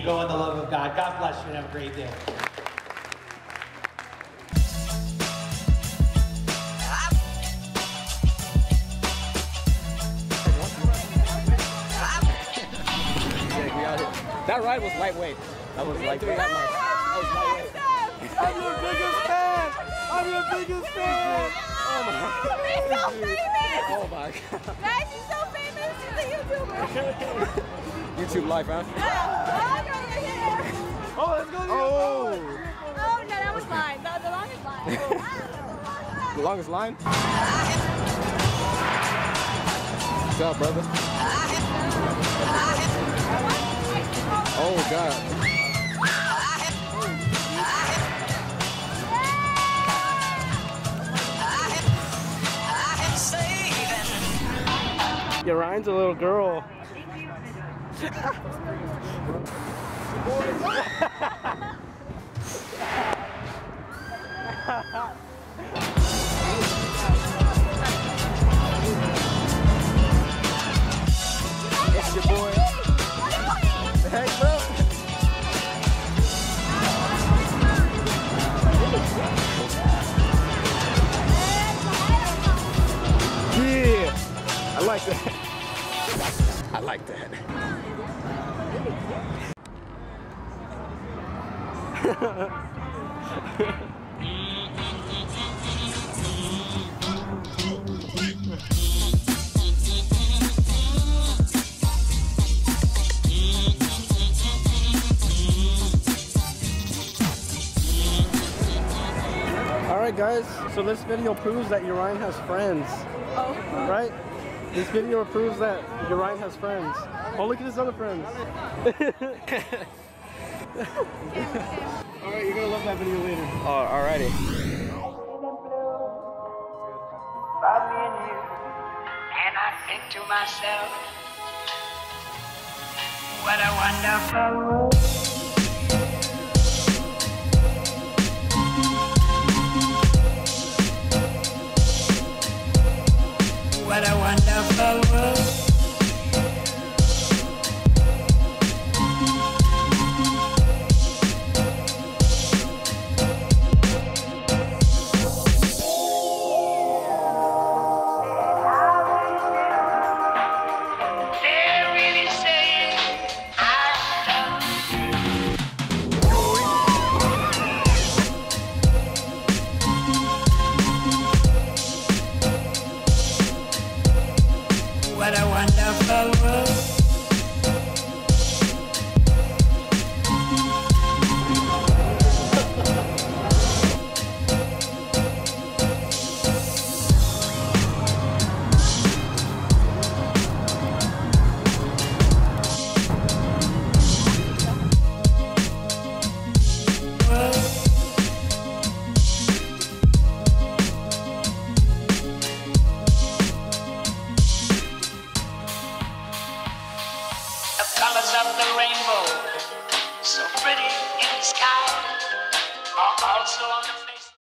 you go in the love of God. God bless you and have a great day. That ride was lightweight. That was lightweight. I'm your biggest fan. I'm your biggest fan. Oh my God. He's so famous. Oh my God. Guys, he's so famous. He's a YouTuber. YouTube life, huh? Oh, let's go to the Oh, no, that was mine. That was the longest line. The longest line? What's up, brother? Oh God. Yeah, Ryan's a little girl. It's your boy. Hey, bro. Yeah, I like that. I like that. Guys, so this video proves that Urian has friends. Oh. Right? This video proves that Urian has friends. Oh, look at his other friends. Alright, you're gonna love that video later. Alrighty. Love me and you, and I think to myself, what a wonderful world. What a wonderful world. Colors of the rainbow.